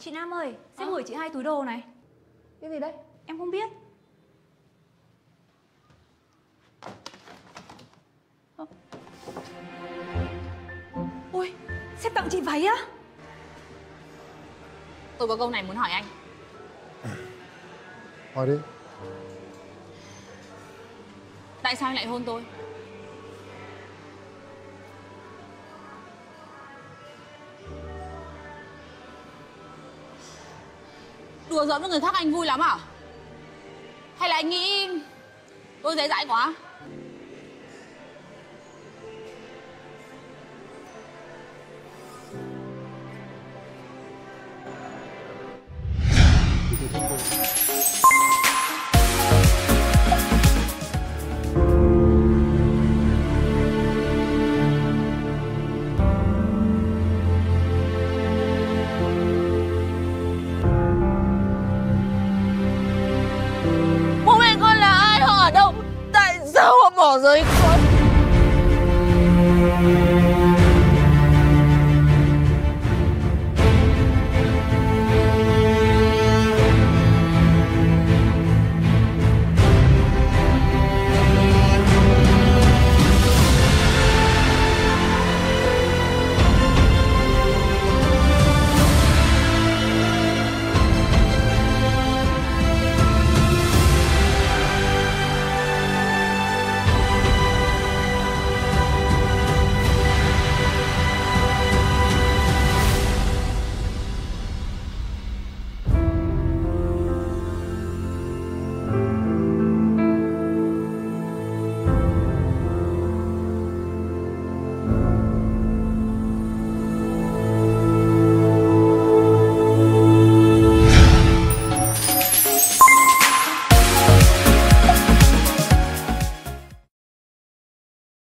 Chị Nam ơi, sếp gửi chị 2 túi đồ này. Cái gì đấy? Em không biết. Ôi, sếp tặng chị váy á? Tôi có câu này muốn hỏi anh. Hỏi đi. Tại sao anh lại hôn tôi? Đùa giỡn với người khác anh vui lắm à? Hay là anh nghĩ tôi dễ dãi quá? Rồi